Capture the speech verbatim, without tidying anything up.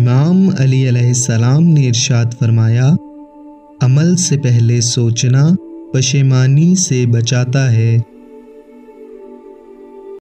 इमाम अली अलैहिस्सलाम ने इरशाद फरमाया, अमल से पहले सोचना पशेमानी से बचाता है।